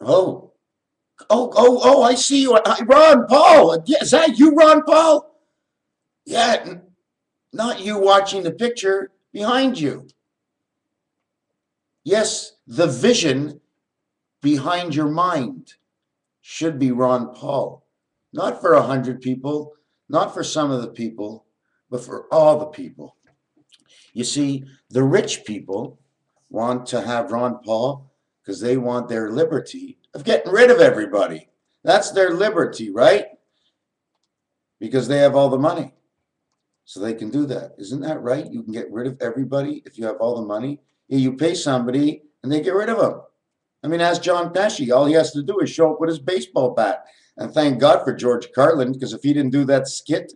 Oh, I see you. Ron Paul. Is that you, Ron Paul? Yeah, not you watching the picture behind you. Yes, the vision behind your mind should be Ron Paul. Not for 100 people, not for some of the people, but for all the people. You see, the rich people want to have Ron Paul because they want their liberty of getting rid of everybody. That's their liberty, right? Because they have all the money. So they can do that. Isn't that right? You can get rid of everybody if you have all the money. You pay somebody and they get rid of them. I mean, ask John Pesci. All he has to do is show up with his baseball bat. And thank God for George Carlin, because if he didn't do that skit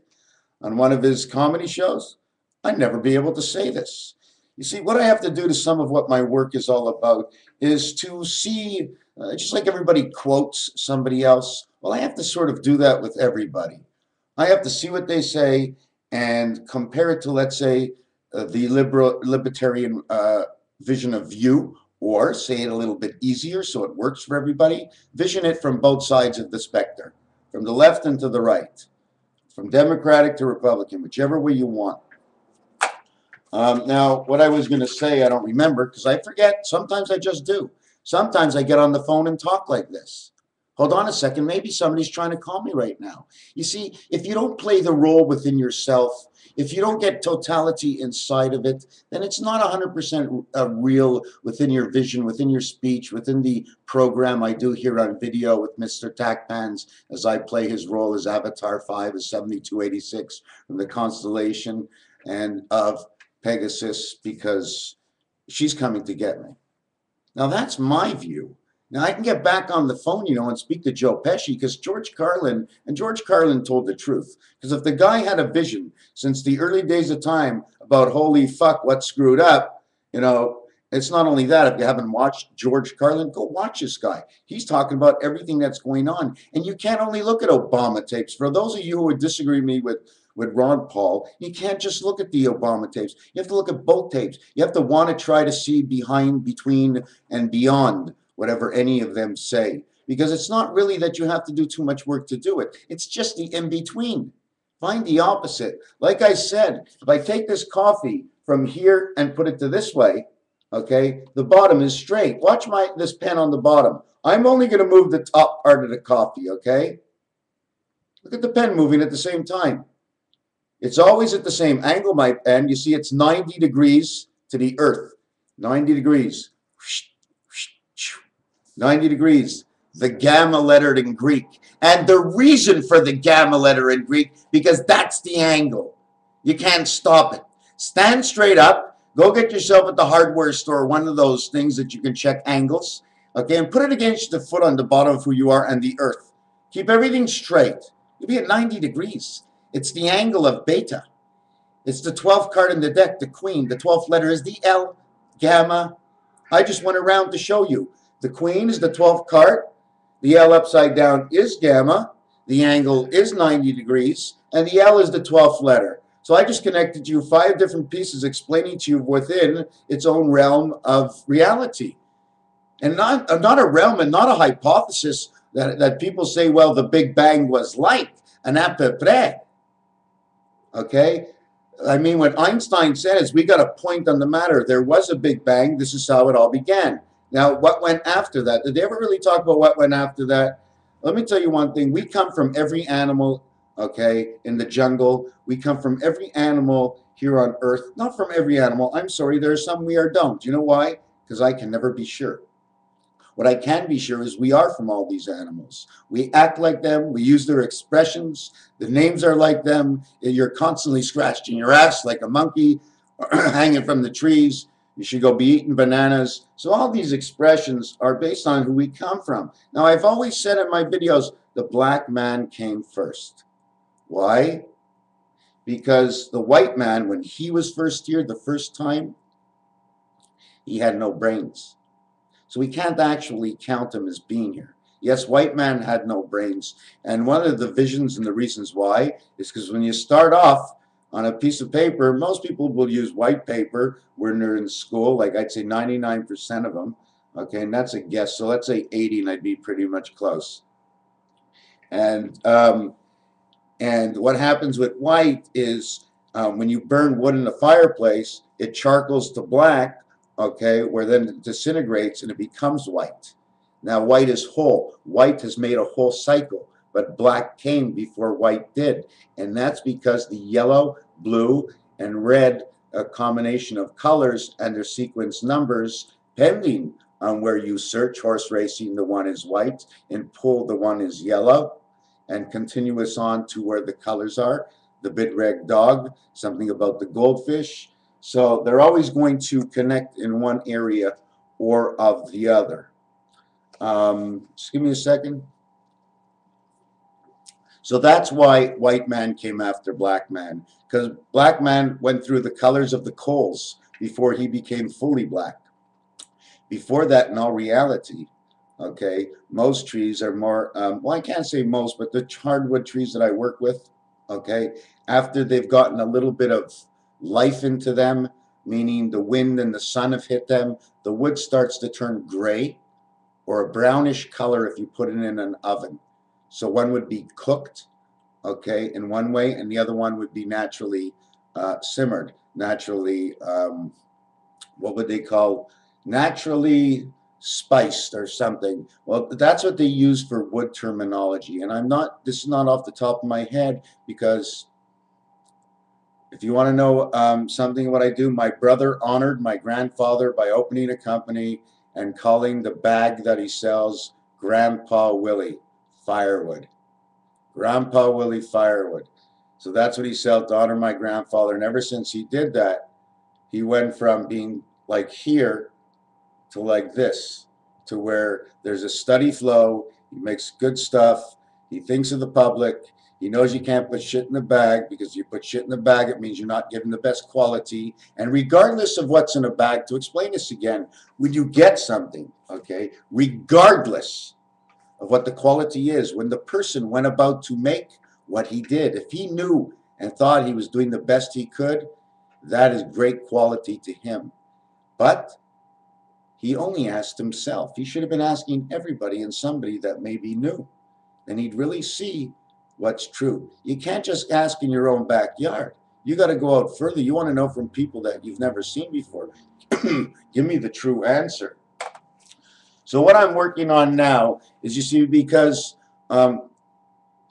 on one of his comedy shows, I'd never be able to say this. You see, what I have to do to some of what my work is all about is to see, just like everybody quotes somebody else, well, I have to sort of do that with everybody. I have to see what they say and compare it to, let's say, the libertarian vision of you, or say it a little bit easier so it works for everybody. Vision it from both sides of the specter, from the left and to the right, from Democratic to Republican, whichever way you want. Now, what I was going to say, I don't remember because I forget. Sometimes I just do. Sometimes I get on the phone and talk like this. Hold on a second. Maybe somebody's trying to call me right now. You see, if you don't play the role within yourself, if you don't get totality inside of it, then it's not 100% real within your vision, within your speech, within the program I do here on video with Mr. Tacpans as I play his role as Avatar 5 as 7286 from the constellation and of Pegasus, because she's coming to get me. Now, that's my view. Now, I can get back on the phone, you know, and speak to Joe Pesci, because George Carlin told the truth. Because if the guy had a vision since the early days of time about, holy fuck, what's screwed up, you know, it's not only that. If you haven't watched George Carlin, go watch this guy. He's talking about everything that's going on. And you can't only look at Obama tapes. For those of you who would disagree with me with Ron Paul, you can't just look at the Obama tapes. You have to look at both tapes. You have to want to try to see behind, between, and beyond whatever any of them say. Because it's not really that you have to do too much work to do it. It's just the in-between. Find the opposite. Like I said, if I take this coffee from here and put it to this way, okay, the bottom is straight. Watch this pen on the bottom. I'm only going to move the top part of the coffee, okay? Look at the pen moving at the same time. It's always at the same angle, my pen. You see, it's 90 degrees to the earth. 90 degrees. 90 degrees. The gamma letter in Greek. And the reason for the gamma letter in Greek, because that's the angle. You can't stop it. Stand straight up. Go get yourself at the hardware store one of those things that you can check angles. Okay, and put it against the foot on the bottom of who you are and the earth. Keep everything straight. You'll be at 90 degrees. It's the angle of beta. It's the 12th card in the deck, the queen. The 12th letter is the L, gamma. I just went around to show you. The queen is the 12th card. The L upside down is gamma. The angle is 90 degrees. And the L is the 12th letter. So I just connected you 5 different pieces explaining to you within its own realm of reality. And not a realm and not a hypothesis that people say, well, the Big Bang was like an à peu près. Okay, I mean, what Einstein says, we got a point on the matter. There was a Big Bang. This is how it all began. Now, what went after that? Did they ever really talk about what went after that? Let me tell you one thing. We come from every animal, okay, in the jungle. We come from every animal here on Earth. Not from every animal. I'm sorry. There are some we are don't. You know why? Because I can never be sure. What I can be sure is we are from all these animals. We act like them. We use their expressions. The names are like them. You're constantly scratching your ass like a monkey, hanging from the trees. You should go be eating bananas. So all these expressions are based on who we come from. Now, I've always said in my videos, the black man came first. Why? Because the white man, when he was first here the first time, he had no brains. So we can't actually count him as being here. Yes, white man had no brains. And one of the visions and the reasons why is because when you start off on a piece of paper, most people will use white paper when they're in school, like I'd say 99% of them, Okay, and that's a guess. So let's say 80, and I'd be pretty much close. And what happens with white is when you burn wood in the fireplace, it charcoals to black, okay, where then it disintegrates and it becomes white. Now white is whole. White has made a whole cycle, but black came before white did. And that's because the yellow, blue, and red, a combination of colors and their sequence numbers, depending on where you search, horse racing, the one is white, and pool, the one is yellow, and continuous on to where the colors are, the big red dog, something about the goldfish. So they're always going to connect in one area or of the other. Just give me a second. So that's why white man came after black man, because black man went through the colors of the coals before he became fully black. Before that, in all reality, okay, most trees are more, well, I can't say most, but the hardwood trees that I work with, okay, after they've gotten a little bit of life into them, meaning the wind and the sun have hit them, the wood starts to turn gray or a brownish color if you put it in an oven. So one would be cooked, okay, in one way, and the other one would be naturally simmered, naturally, what would they call, naturally spiced or something. Well, that's what they use for wood terminology. And I'm not, this is not off the top of my head, because if you want to know something, what I do, my brother honored my grandfather by opening a company and calling the bag that he sells Grandpa Willie Firewood. Grandpa Willie Firewood. So that's what he sold to honor my grandfather. And ever since he did that, he went from being like here to like this, to where there's a steady flow. He makes good stuff. He thinks of the public. He knows you can't put shit in the bag, because if you put shit in the bag, it means you're not giving the best quality. And regardless of what's in a bag, to explain this again, when you get something, okay, regardless of what the quality is, when the person went about to make what he did, if he knew and thought he was doing the best he could, that is great quality to him. But he only asked himself. He should have been asking everybody and somebody that maybe knew. And he'd really see what's true. You can't just ask in your own backyard. You got to go out further. You want to know from people that you've never seen before. Give me the true answer. So what I'm working on now is, you see, because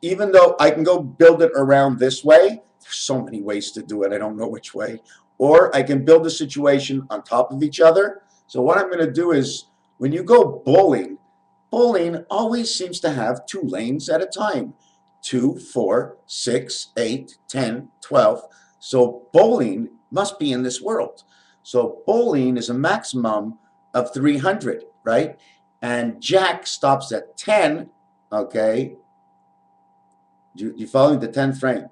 even though I can go build it around this way, there's so many ways to do it, I don't know which way, or I can build a situation on top of each other. So what I'm going to do is, when you go bowling, bowling always seems to have two lanes at a time. 2, 4, 6, 8, 10, 12. So bowling must be in this world. So bowling is a maximum of 300, right? And Jack stops at 10, okay? You following the 10th frame?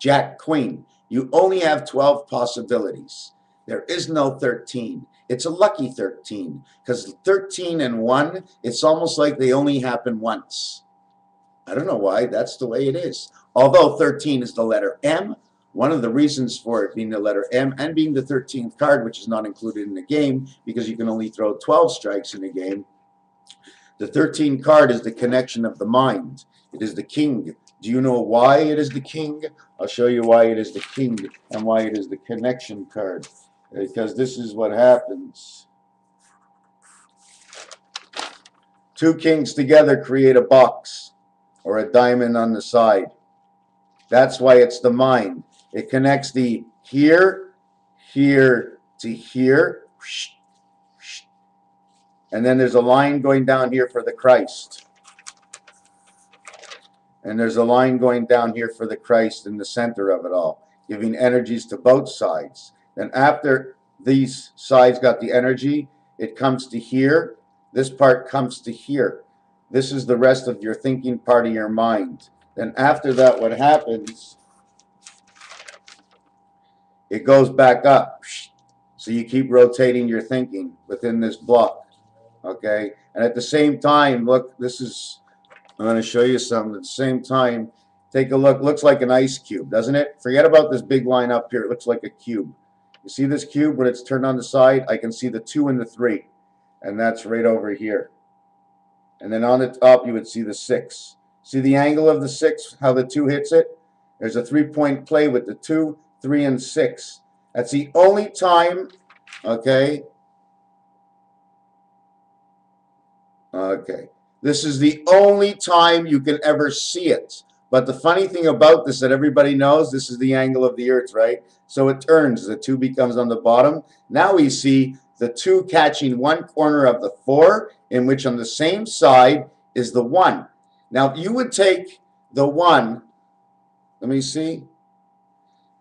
Jack, queen. You only have 12 possibilities. There is no 13. It's a lucky 13, because 13 and 1, it's almost like they only happen once. I don't know why, that's the way it is. Although 13 is the letter M, one of the reasons for it being the letter M and being the 13th card, which is not included in the game, because you can only throw 12 strikes in a game. The 13th card is the connection of the mind. It is the king. Do you know why it is the king? I'll show you why it is the king and why it is the connection card. Because this is what happens. Two kings together create a box, or a diamond on the side. That's why it's the mind. It connects the here, here to here, and then there's a line going down here for the Christ, and there's a line going down here for the Christ in the center of it all, giving energies to both sides. And after these sides got the energy, it comes to here, this part comes to here. This is the rest of your thinking part of your mind. Then after that, what happens, it goes back up. So you keep rotating your thinking within this block, okay? And at the same time, look, this is, I'm going to show you something. At the same time, take a look. Looks like an ice cube, doesn't it? Forget about this big line up here. It looks like a cube. You see this cube when it's turned on the side? I can see the 2 and the 3. and that's right over here. And then on the top you would see the 6. See the angle of the 6, how the 2 hits it? There's a 3-point play with the 2, 3, and 6. That's the only time, okay. This is the only time you can ever see it. But the funny thing about this that everybody knows, this is the angle of the Earth, right? So it turns. The 2 becomes on the bottom. Now we see the 2 catching one corner of the 4, in which on the same side is the 1. Now you would take the 1. Let me see.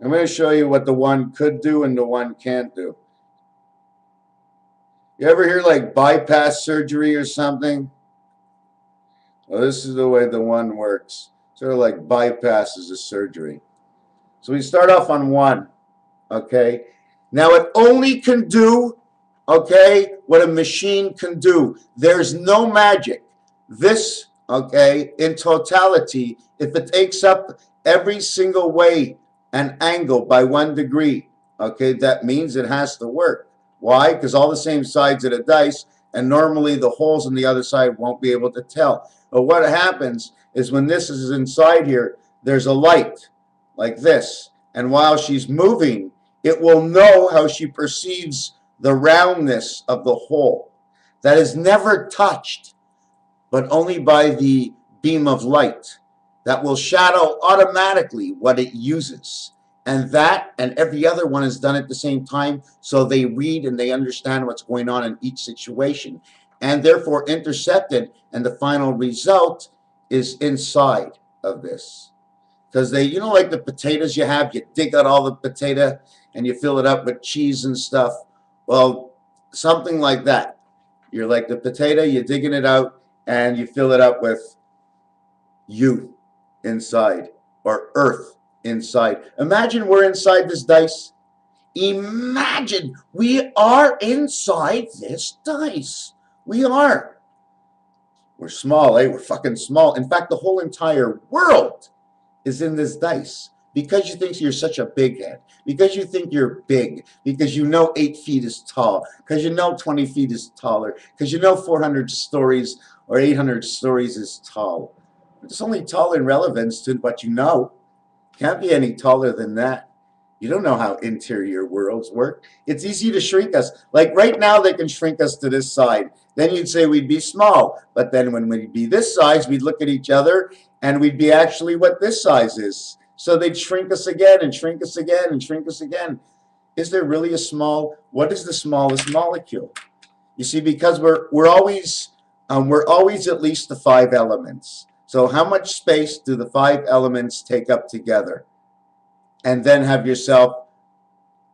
I'm going to show you what the 1 could do and the 1 can't do. You ever hear like bypass surgery or something? Well, this is the way the 1 works. Sort of like bypasses a surgery. So we start off on 1. Okay. Now it only can do, okay, what a machine can do. There's no magic. This, okay, in totality, if it takes up every single way an angle by 1 degree, okay, that means it has to work. Why? Because all the same sides of the dice, and normally the holes on the other side won't be able to tell. But what happens is when this is inside here, there's a light like this, and while she's moving, it will know how she perceives the roundness of the hole. That is never touched, but only by the beam of light that will shadow automatically what it uses. And that and every other one is done at the same time, so they read and they understand what's going on in each situation, and therefore intercepted, and the final result is inside of this. Because they, you know, like the potatoes you have, you dig out all the potato and you fill it up with cheese and stuff. Well, something like that. You're like the potato, you're digging it out, and you fill it up with you inside, or earth inside. Imagine we're inside this dice. Imagine we are inside this dice. We are. We're small, eh? We're fucking small. In fact, the whole entire world is in this dice. Because you think you're such a big head, because you think you're big, because you know 8 feet is tall, because you know 20 feet is taller, because you know 400 stories or 800 stories is tall. It's only tall in relevance to what you know. Can't be any taller than that. You don't know how interior worlds work. It's easy to shrink us. Like right now, they can shrink us to this side. Then you'd say we'd be small. But then when we'd be this size, we'd look at each other and we'd be actually what this size is. So they'd shrink us again and shrink us again and shrink us again. Is there really a small? What is the smallest molecule? You see, because we're always at least the 5 elements. So how much space do the 5 elements take up together? And then have yourself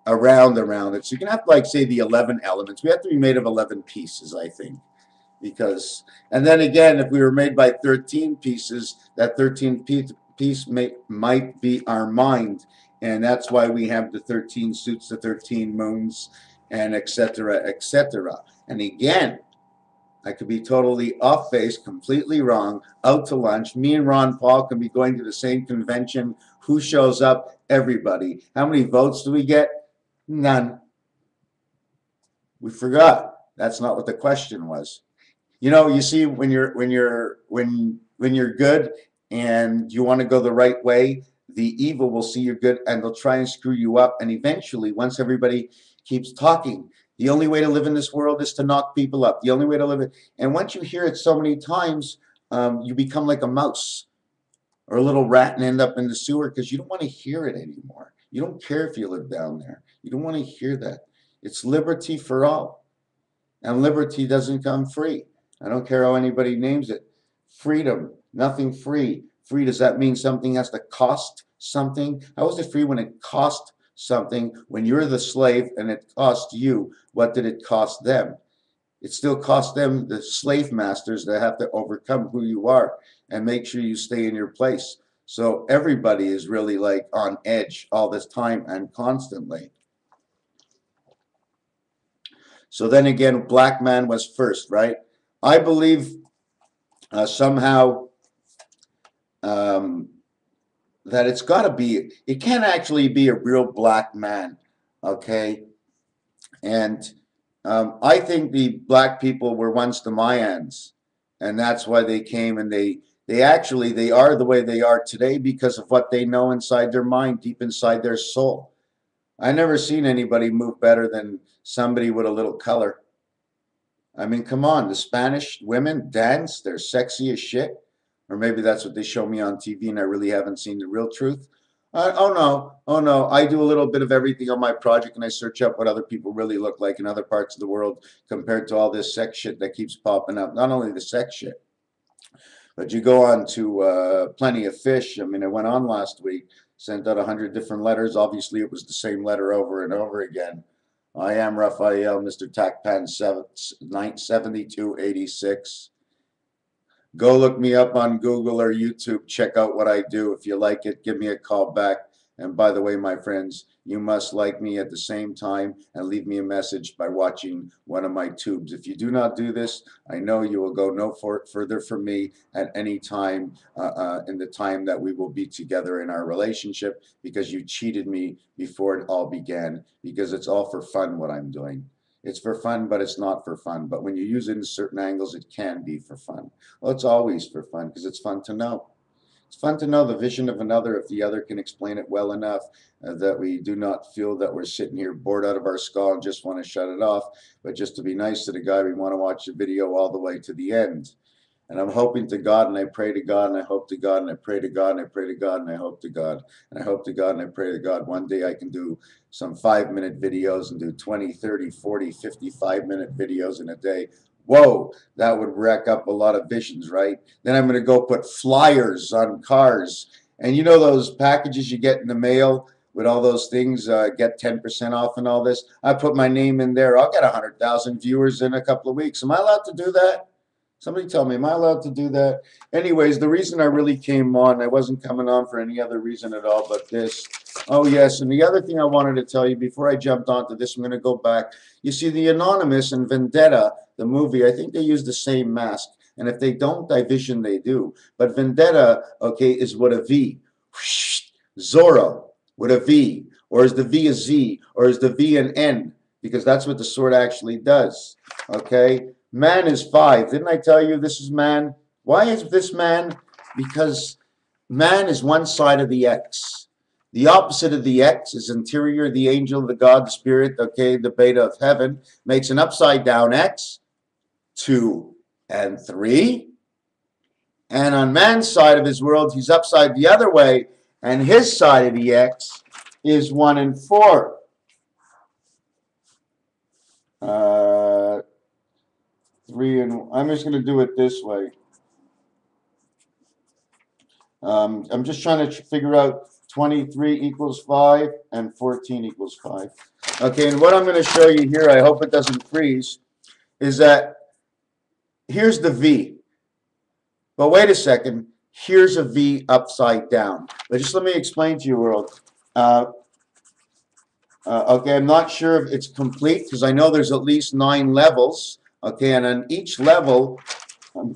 around it. So you can have, like, say, the 11 elements. We have to be made of 11 pieces, I think. Because, and then again, if we were made by 13 pieces, that 13 piece might be our mind. And that's why we have the 13 suits, the 13 moons, and et cetera, et cetera. And again, I could be totally off base, completely wrong, out to lunch. Me and Ron Paul can be going to the same convention. Who shows up? Everybody. How many votes do we get? None. We forgot. That's not what the question was. You know, you see, when you're good and you want to go the right way, the evil will see you're good and they'll try and screw you up. And eventually, once everybody keeps talking, the only way to live in this world is to knock people up. The only way to live it. And once you hear it so many times, you become like a mouse or a little rat and end up in the sewer because you don't want to hear it anymore. You don't care if you live down there. You don't want to hear that. It's liberty for all. And liberty doesn't come free. I don't care how anybody names it. Freedom, nothing free. Free, does that mean something has to cost something? How is it free when it costs something, when you're the slave and it cost you? What did it cost them? It still cost them, the slave masters, that have to overcome who you are and make sure you stay in your place. So everybody is really like on edge all this time and constantly. So then again, black man was first, right? I believe somehow that it's got to be, it can't actually be a real black man, okay? And I think the black people were once the Mayans, and that's why they came, and they are the way they are today because of what they know inside their mind, deep inside their soul. I never seen anybody move better than somebody with a little color. I mean, come on, the Spanish women dance, they're sexy as shit. Or maybe that's what they show me on TV, and I really haven't seen the real truth. Oh no, I do a little bit of everything on my project, and I search up what other people really look like in other parts of the world compared to all this sex shit that keeps popping up. Not only the sex shit, but you go on to Plenty of Fish. I mean, I went on last week, sent out 100 different letters. Obviously, it was the same letter over and over again. I am Raphael, Mr. Tacpans 7286. Go look me up on Google or YouTube. Check out what I do. If you like it, give me a call back. And by the way, my friends, you must like me at the same time and leave me a message by watching one of my tubes. If you do not do this, I know you will go no further from me at any time in the time that we will be together in our relationship, because you cheated me before it all began, because it's all for fun what I'm doing. It's for fun, but it's not for fun. But when you use it in certain angles, it can be for fun. Well, it's always for fun, because it's fun to know. It's fun to know the vision of another if the other can explain it well enough that we do not feel that we're sitting here bored out of our skull and just want to shut it off. But just to be nice to the guy, we want to watch the video all the way to the end. And I'm hoping to God, and I pray to God, and I hope to God, and I pray to God, and I pray to God, and I hope to God, and I hope to God, and I pray to God, one day I can do some 5-minute videos and do 20, 30, 40, 55-minute videos in a day. Whoa, that would rack up a lot of visions, right? Then I'm going to go put flyers on cars. And you know those packages you get in the mail with all those things, get 10% off and all this? I put my name in there. I'll get 100,000 viewers in a couple of weeks. Am I allowed to do that? Somebody tell me, am I allowed to do that? Anyways, the reason I really came on, I wasn't coming on for any other reason at all but this. Oh, yes, and the other thing I wanted to tell you before I jumped onto this, I'm going to go back. You see, the Anonymous and Vendetta, the movie, I think they use the same mask. And if they don't, I vision they do. But Vendetta, okay, is with a V. Zorro with a V. Or is the V a Z? Or is the V an N? Because that's what the sword actually does, okay? Man is 5. Didn't I tell you this is man? Why is this man? Because man is one side of the X. The opposite of the X is interior, the angel, the God, the spirit, okay, the beta of heaven, makes an upside down X, 2 and 3. And on man's side of his world, he's upside the other way, and his side of the X is 1 and 4. I'm just going to do it this way. I'm just trying to figure out 23 equals 5 and 14 equals 5. Okay, and what I'm going to show you here, I hope it doesn't freeze, is that here's the V. But wait a second, here's a V upside down. But just let me explain to you, world. Okay, I'm not sure if it's complete because I know there's at least 9 levels. Okay, and on each level,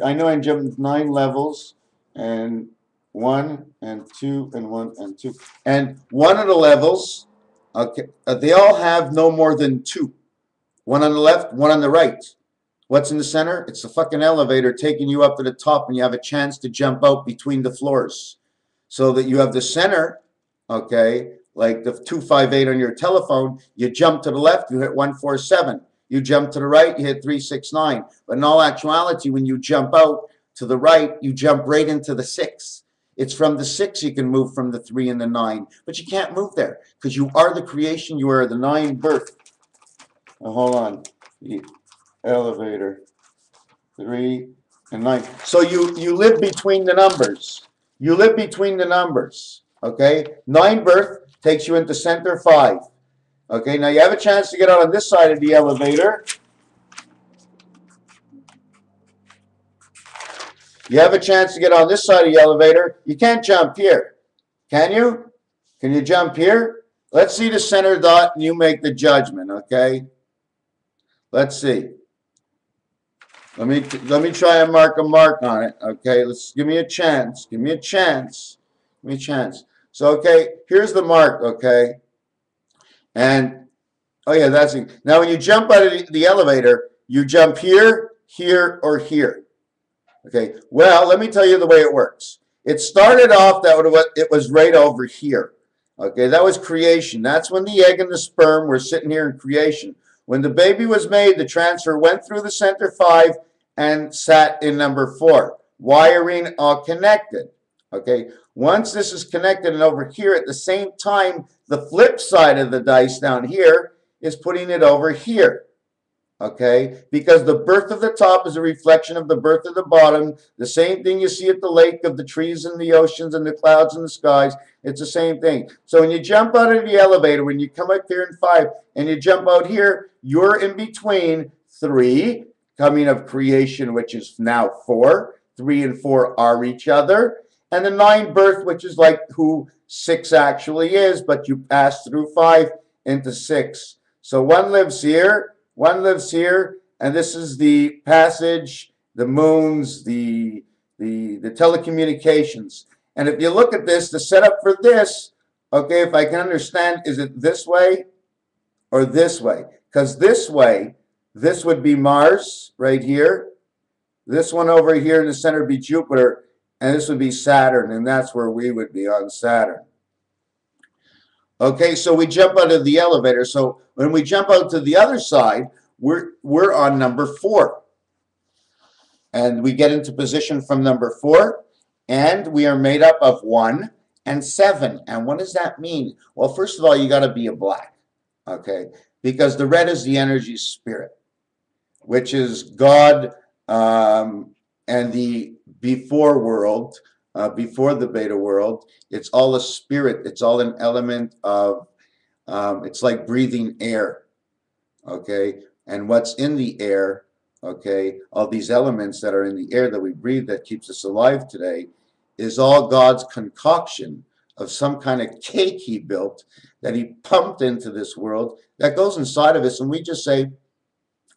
I know I'm jumping 9 levels, and 1 and 2 and 1 and 2. And one of the levels, okay, they all have no more than 2. One on the left, one on the right. What's in the center? It's the fucking elevator taking you up to the top, and you have a chance to jump out between the floors. So that you have the center, okay, like the 258 on your telephone, you jump to the left, you hit 147. You jump to the right, you hit 369. But in all actuality, when you jump out to the right, you jump right into the 6. It's from the 6 you can move from the 3 and the 9. But you can't move there because you are the creation. You are the 9 birth. Now, hold on. The elevator. 3 and 9. So you live between the numbers. You live between the numbers. Okay? 9 birth takes you into center 5. Okay, now you have a chance to get out on this side of the elevator. You have a chance to get on this side of the elevator. You can't jump here. Can you? Can you jump here? Let's see the center dot and you make the judgment, okay? Let's see. Let me try and mark a mark on it. Okay, let's give me a chance. Give me a chance. Give me a chance. So okay, here's the mark, okay? And Oh yeah, that's it. Now when you jump out of the elevator, you jump here, here, or here. Okay, well, let me tell you the way it works. It started off that it was right over here. Okay, that was creation. That's when the egg and the sperm were sitting here in creation. When the baby was made, the transfer went through the center 5 and sat in number 4. Wiring all connected. Okay, once this is connected and over here at the same time, the flip side of the dice down here is putting it over here. Okay, because the birth of the top is a reflection of the birth of the bottom. The same thing you see at the lake, of the trees and the oceans and the clouds and the skies. It's the same thing. So when you jump out of the elevator, when you come up here in 5 and you jump out here, you're in between 3, coming of creation, which is now 4. 3 and 4 are each other. And the 9 birth, which is like who 6 actually is, but you pass through 5 into 6. So one lives here. One lives here, and this is the passage, the moons, the telecommunications. And if you look at this, the setup for this, okay, if I can understand, is it this way or this way? Because this way, this would be Mars right here. This one over here in the center would be Jupiter, and this would be Saturn, and that's where we would be, on Saturn. Okay, so we jump out of the elevator. So when we jump out to the other side, we're on number 4. And we get into position from number 4. And we are made up of 1 and 7. And what does that mean? Well, first of all, you got to be a black. Okay, because the red is the energy spirit, which is God and the before world. Before the beta world, it's all a spirit. It's all an element of, it's like breathing air, okay? And what's in the air, okay, all these elements that are in the air that we breathe that keeps us alive today is all God's concoction of some kind of cake he built that he pumped into this world that goes inside of us, and we just say,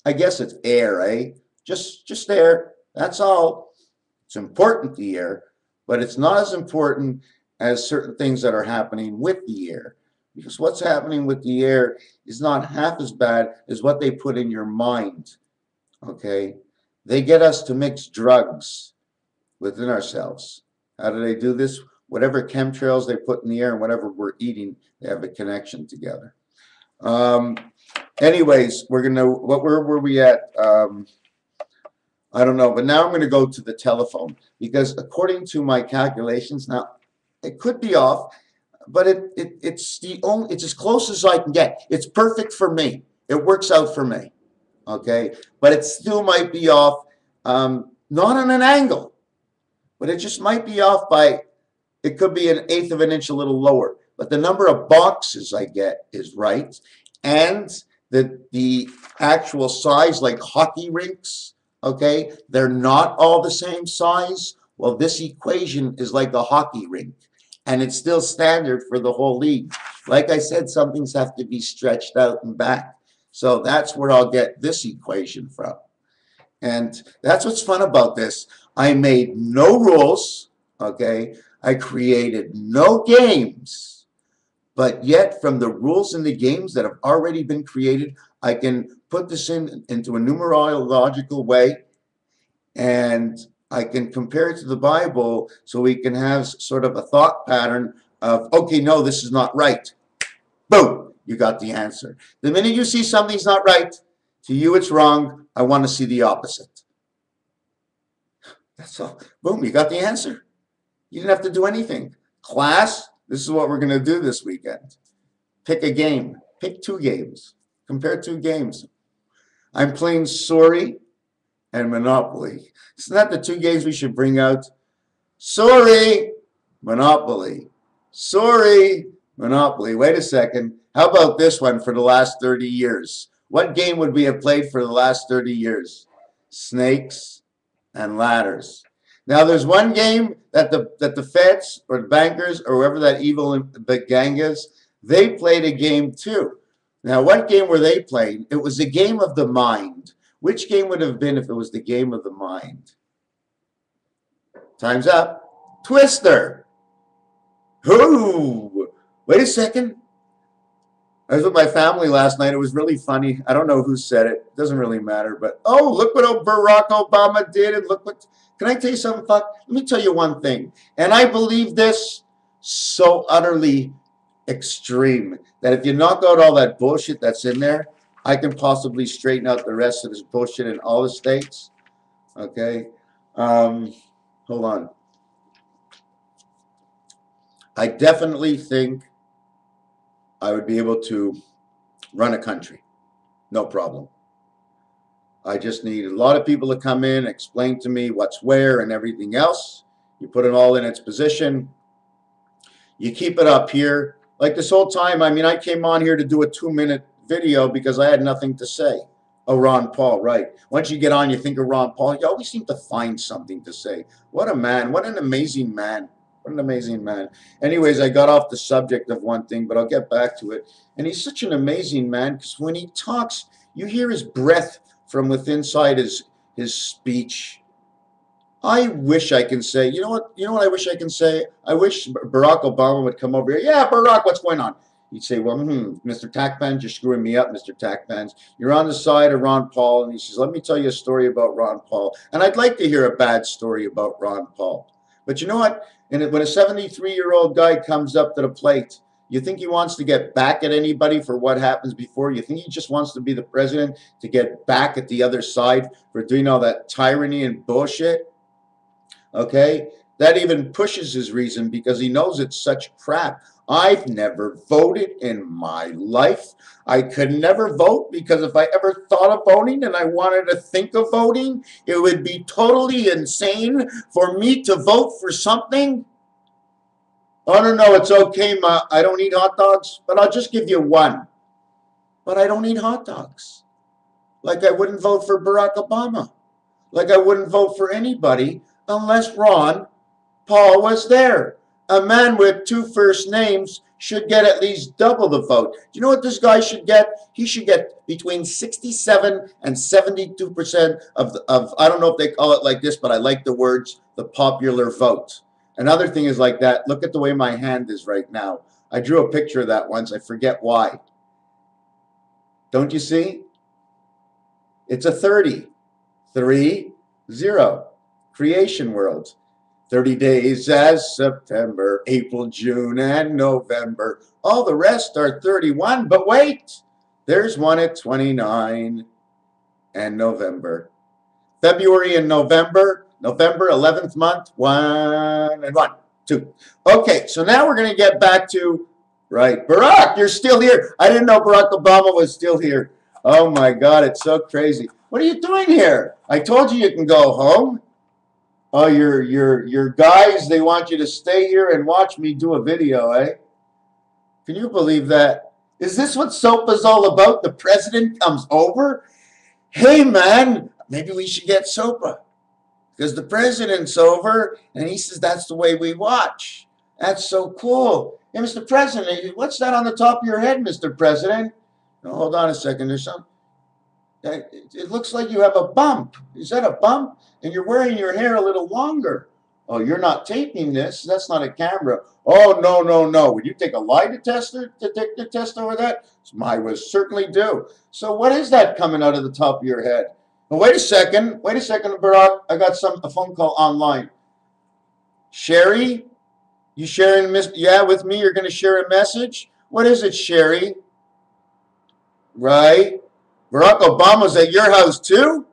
I guess it's air, eh? Just air, that's all. It's important, the air. But it's not as important as certain things that are happening with the air. Because what's happening with the air is not half as bad as what they put in your mind. Okay? They get us to mix drugs within ourselves. How do they do this? Whatever chemtrails they put in the air and whatever we're eating, they have a connection together. Anyways, we're going to, where were we at? I don't know, but now I'm going to go to the telephone, because according to my calculations, now it could be off, but it's as close as I can get. It's perfect for me. It works out for me, okay? But it still might be off, not on an angle, but it just might be off by, it could be an 1/8 of an inch a little lower. But the number of boxes I get is right, and the actual size, like hockey rinks, okay, they're not all the same size. Well, this equation is like a hockey rink, and it's still standard for the whole league. Like I said, some things have to be stretched out and back. So that's where I'll get this equation from. And that's what's fun about this. I made no rules, okay? I created no games. But yet, from the rules and the games that have already been created, I can put this into a numerological way, and I can compare it to the Bible, so we can have sort of a thought pattern of, okay, no, this is not right. Boom, you got the answer. The minute you see something's not right, to you it's wrong, I want to see the opposite. That's all. Boom, you got the answer. You didn't have to do anything. Class, this is what we're going to do this weekend. Pick a game. Pick 2 games. Compare 2 games. I'm playing Sorry and Monopoly. Isn't that the 2 games we should bring out? Sorry, Monopoly. Sorry, Monopoly. Wait a second. How about this one for the last 30 years? What game would we have played for the last 30 years? Snakes and ladders. Now, there's one game that the feds or the bankers or whoever that evil gang is, they played a game too. Now, what game were they playing? It was the game of the mind. Which game would it have been if it was the game of the mind? Time's up. Twister. Who? Wait a second. I was with my family last night. It was really funny. I don't know who said it. It doesn't really matter. But, oh, look what Barack Obama did. And look what. Can I tell you something, fuck? Let me tell you one thing. And I believe this so utterly extreme that if you knock out all that bullshit that's in there, I can possibly straighten out the rest of this bullshit in all the states. Okay? Hold on. I definitely think I would be able to run a country, no problem. I just need a lot of people to come in, explain to me what's where and everything else. You put it all in its position. You keep it up here. Like this whole time, I mean, I came on here to do a 2-minute video because I had nothing to say. Oh, Ron Paul, right. Once you get on, you think of Ron Paul. You always seem to find something to say. What a man. What an amazing man. What an amazing man. Anyways, I got off the subject of one thing, but I'll get back to it. And he's such an amazing man because when he talks, you hear his breath from within inside his speech. I wish I can say, you know what I wish I can say? I wish Barack Obama would come over here. Yeah, Barack, what's going on? He'd say, well, Mr. Tacpans, you're screwing me up, Mr. Tacpans. You're on the side of Ron Paul. And he says, let me tell you a story about Ron Paul. And I'd like to hear a bad story about Ron Paul. But you know what? And when a 73-year-old guy comes up to the plate, you think he wants to get back at anybody for what happens before? You think he just wants to be the president to get back at the other side for doing all that tyranny and bullshit? Okay? That even pushes his reason because he knows it's such crap. I've never voted in my life. I could never vote because if I ever thought of voting and I wanted to think of voting, it would be totally insane for me to vote for something. Oh, no, no, it's okay, Ma. I don't eat hot dogs, but I'll just give you one. But I don't eat hot dogs. Like I wouldn't vote for Barack Obama. Like I wouldn't vote for anybody unless Ron Paul was there. A man with 2 first names should get at least double the vote. Do you know what this guy should get? He should get between 67 and 72% of I don't know if they call it like this, but I like the words, the popular vote. Another thing is like that. Look at the way my hand is right now. I drew a picture of that once. I forget why. Don't you see? It's a 30. 3-0. Creation world. 30 days as September, April, June, and November. All the rest are 31, but wait, there's one at 29 and November. February and November, November 11th month, 1 and 1, 2. Okay, so now we're going to get back to, right, Barack, you're still here. I didn't know Barack Obama was still here. Oh, my God, it's so crazy. What are you doing here? I told you you can go home. Oh, your guys, they want you to stay here and watch me do a video, eh? Can you believe that? Is this what SOPA is all about? The president comes over? Hey, man, maybe we should get SOPA. Because the president's over, and he says that's the way we watch. That's so cool. Hey, Mr. President, what's that on the top of your head, Mr. President? No, hold on a second, there's something. It looks like you have a bump. Is that a bump? And you're wearing your hair a little longer. Oh, you're not taping this. That's not a camera. Oh, no, no, no. Would you take a lie detector test over that? I would certainly do. So what is that coming out of the top of your head? Well, wait a second. Wait a second, Barack. I got a phone call online. Sherry? You sharing yeah, with me? You're going to share a message? What is it, Sherry? Right? Barack Obama's at your house too?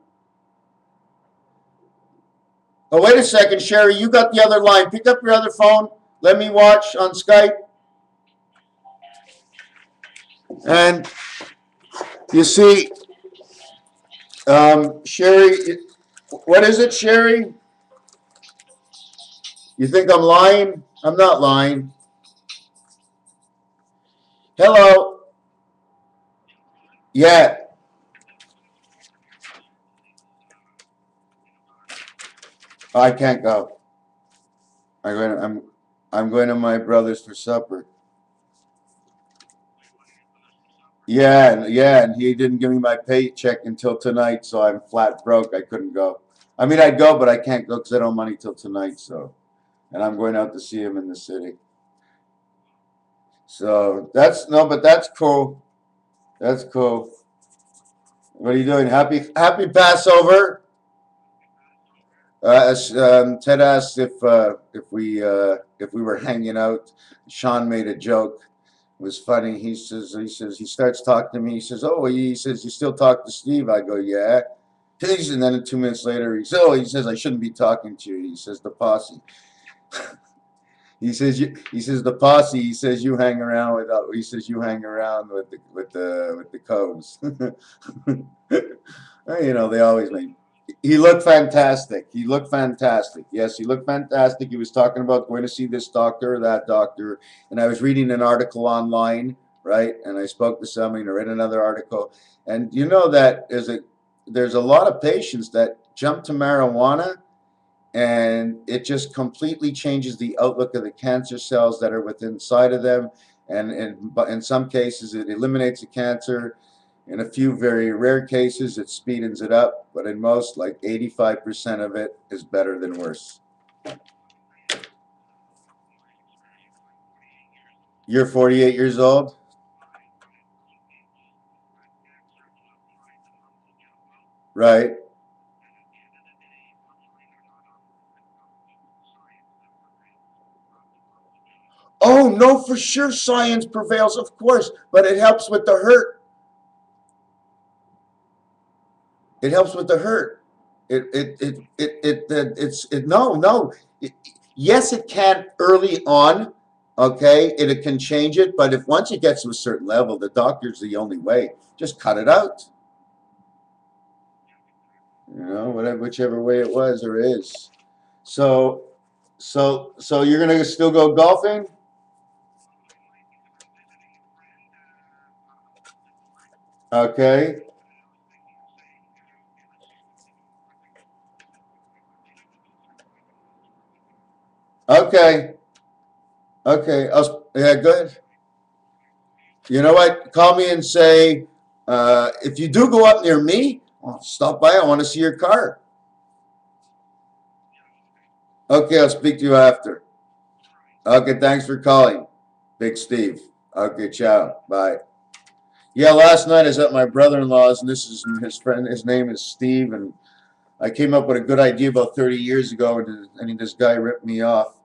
Oh, wait a second, Sherry. You got the other line. Pick up your other phone. Let me watch on Skype. And you see, Sherry, what is it, Sherry? You think I'm lying? I'm not lying. Hello. Yeah. I can't go. I'm going to my brother's for supper. Yeah, yeah, and he didn't give me my paycheck until tonight, so I'm flat broke. I couldn't go. I mean, I'd go, but I can't go because I don't have money till tonight. So, and I'm going out to see him in the city. So that's no, but that's cool. That's cool. What are you doing? Happy Passover. Ted asked if we were hanging out. Sean made a joke. It was funny. He says he starts talking to me. He says, "Oh," he says, "you still talk to Steve?" I go, "Yeah." And then 2 minutes later, he says, "Oh," he says, "I shouldn't be talking to you." He says, "The posse." He says the posse. He says you hang around with. He says you hang around with the Cubs. You know they always make. He looked fantastic. He looked fantastic. Yes, he looked fantastic. He was talking about going to see this doctor or that doctor. And I was reading an article online, right? And I spoke to somebody and I read another article. And you know that there's a lot of patients that jump to marijuana and it just completely changes the outlook of the cancer cells that are within inside of them. And in some cases, it eliminates the cancer. In a few very rare cases, it speeds it up, but in most, like 85% of it is better than worse. You're 48 years old? Right. Oh, no, for sure science prevails, of course, but it helps with the hurt. It helps with the hurt. Yes, it can early on, okay? It can change it, but if once it gets to a certain level, the doctor's the only way. Just cut it out. You know, whatever, whichever way it was or is. So you're gonna still go golfing? Okay. Okay. Okay. Yeah, good. You know what? Call me and say, if you do go up near me, I'll stop by. I want to see your car. Okay, I'll speak to you after. Okay, thanks for calling, Big Steve. Okay, ciao. Bye. Yeah, last night I was at my brother-in-law's, and this is his friend. His name is Steve, and I came up with a good idea about 30 years ago, and this guy ripped me off.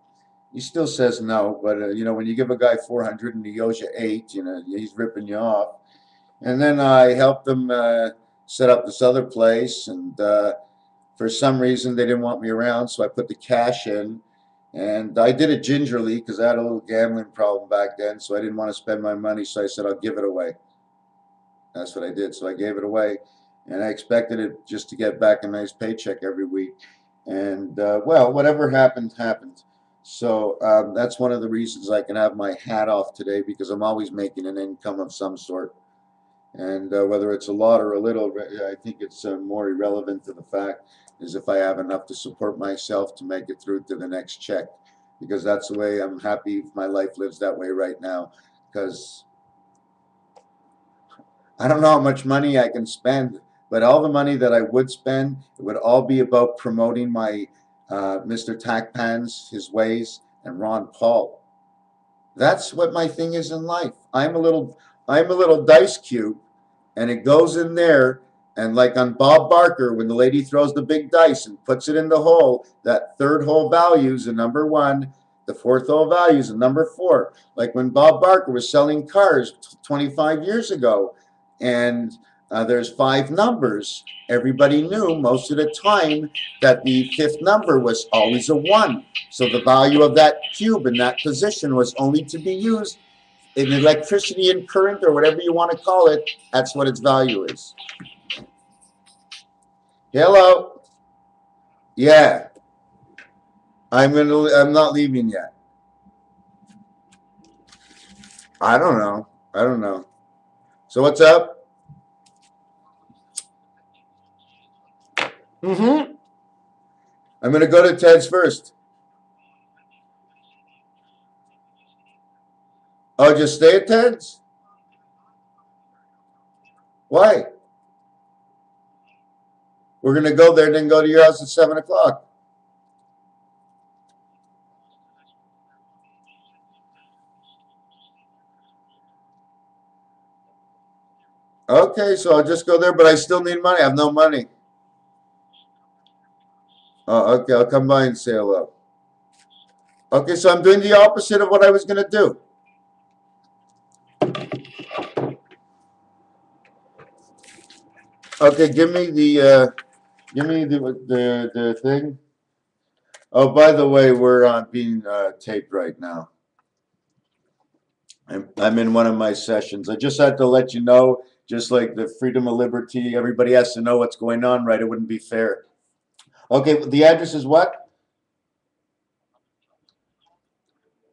He still says no, but you know, when you give a guy 400 and he owes you 8, you know, he's ripping you off. And then I helped him set up this other place, and for some reason they didn't want me around, so I put the cash in, and I did it gingerly because I had a little gambling problem back then, so I didn't want to spend my money, so I said I'll give it away. That's what I did, so I gave it away. And I expected it just to get back a nice paycheck every week. And, well, whatever happened, happened. So that's one of the reasons I can have my hat off today, because I'm always making an income of some sort. And whether it's a lot or a little, I think it's more irrelevant to the fact is if I have enough to support myself to make it through to the next check. Because that's the way I'm happy my life lives that way right now. Because I don't know how much money I can spend. But all the money that I would spend, it would all be about promoting my Mr. Tacpans, his ways, and Ron Paul. That's what my thing is in life. I'm a little dice cube, and it goes in there, and like on Bob Barker, when the lady throws the big dice and puts it in the hole, that third hole values the number 1, the fourth hole values the number 4. Like when Bob Barker was selling cars 25 years ago, and there's 5 numbers. Everybody knew most of the time that the 5th number was always a 1. So the value of that cube in that position was only to be used in electricity and current or whatever you want to call it. That's what its value is. Hello. Yeah. I'm not leaving yet. I don't know. So what's up? Mm-hmm. I'm going to go to Ted's first. Oh, just stay at Ted's? Why? We're going to go there, then go to your house at 7 o'clock. Okay, so I'll just go there, but I still need money. I have no money. Oh, okay, I'll come by and say hello. Okay, so I'm doing the opposite of what I was going to do. Okay, give me the thing. Oh, by the way, we're being taped right now. I'm in one of my sessions. I just had to let you know, just like the freedom of liberty, everybody has to know what's going on, right? It wouldn't be fair. Okay, the address is what?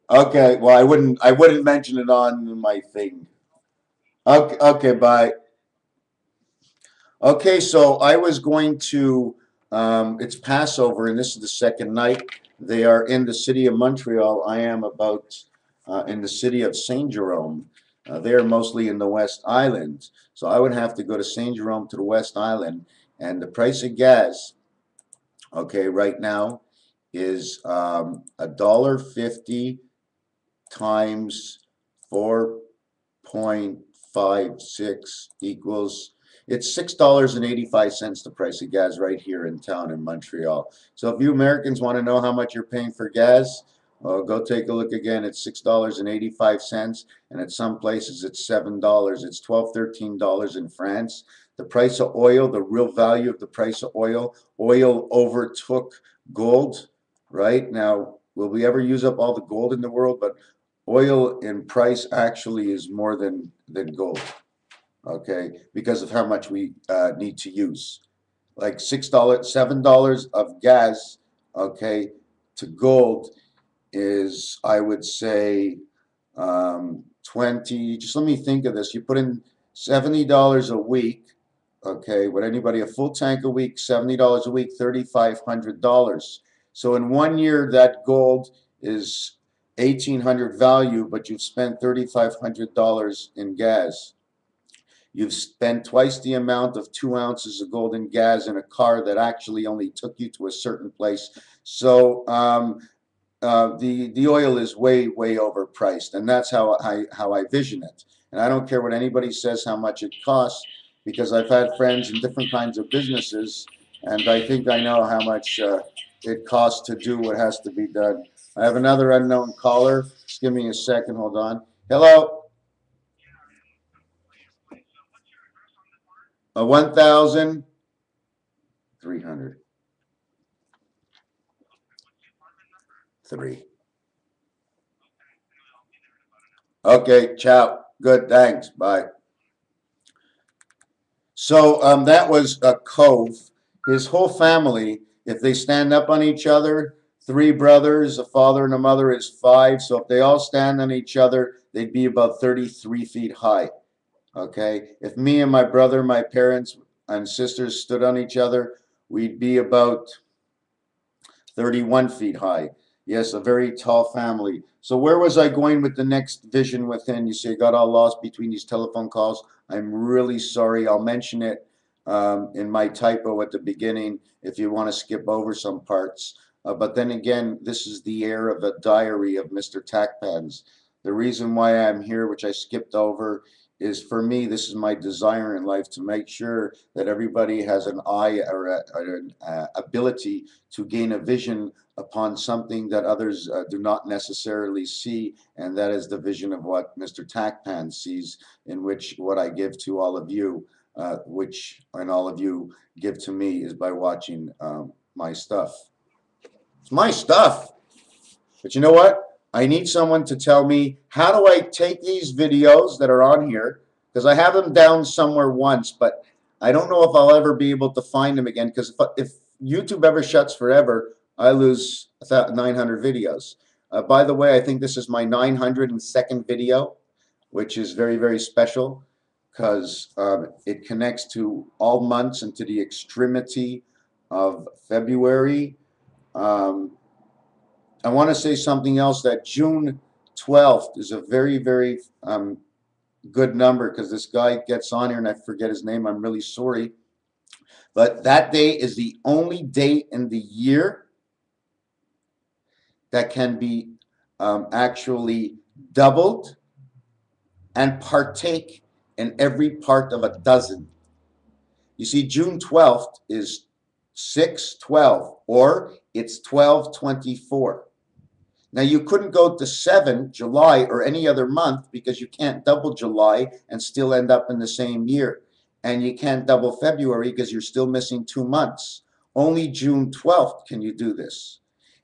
Okay, well, I wouldn't mention it on my thing. Okay, okay, bye. Okay, so I was going to, it's Passover, and this is the second night. They are in the city of Montreal. I am about in the city of Saint Jerome. They are mostly in the West Island. So I would have to go to Saint Jerome to the West Island, and the price of gas, okay, right now is $1.50 times 4.56 equals... It's $6.85, the price of gas right here in town in Montreal. So if you Americans want to know how much you're paying for gas, go take a look again. It's $6.85, and at some places it's $7. It's $12, $13 in France. The price of oil, the real value of the price of oil, oil overtook gold, right? Now, will we ever use up all the gold in the world? But oil in price actually is more than gold. Okay, because of how much we need to use. Like $6, $7 of gas, okay, to gold is, I would say, 20, just let me think of this. You put in $70 a week, okay, would anybody, a full tank a week, $70 a week, $3,500. So in 1 year, that gold is $1,800 value, but you've spent $3,500 in gas. You've spent twice the amount of 2 ounces of gold in gas in a car that actually only took you to a certain place. So the oil is way, way overpriced, and that's how I vision it. And I don't care what anybody says how much it costs, because I've had friends in different kinds of businesses, and I think I know how much it costs to do what has to be done. I have another unknown caller. Just give me a second. Hold on. Hello. 1,300. Three. Okay, ciao. Good, thanks. Bye. So that was a Cove. His whole family, if they stand up on each other, 3 brothers, a father and a mother is 5. So if they all stand on each other, they'd be about 33 feet high. Okay, if me and my brother, my parents, and sisters stood on each other, we'd be about 31 feet high. Yes, a very tall family. So where was I going with the next vision within? You see, I got all lost between these telephone calls. I'm really sorry. I'll mention it in my typo at the beginning if you want to skip over some parts. But then again, this is the air of a diary of Mr. Tacpans. The reason why I'm here, which I skipped over, is for me, this is my desire in life, to make sure that everybody has an eye or an ability to gain a vision upon something that others do not necessarily see, and that is the vision of what Mr. Tacpan sees, in which what I give to all of you, which and all of you give to me, is by watching my stuff. It's my stuff. But you know what? I need someone to tell me, how do I take these videos that are on here? Because I have them down somewhere once, but I don't know if I'll ever be able to find them again. Because if YouTube ever shuts forever, I lose 900 videos. By the way, I think this is my 902nd video, which is very, very special, because it connects to all months and to the extremity of February. I want to say something else, that June 12th is a very, very good number, because this guy gets on here and I forget his name. I'm really sorry. But that day is the only day in the year that can be actually doubled and partake and every part of a dozen. You see, June 12th is 6/12, or it's 12/24. Now, you couldn't go to 7 July or any other month because you can't double July and still end up in the same year. And you can't double February because you're still missing 2 months. Only June 12th can you do this.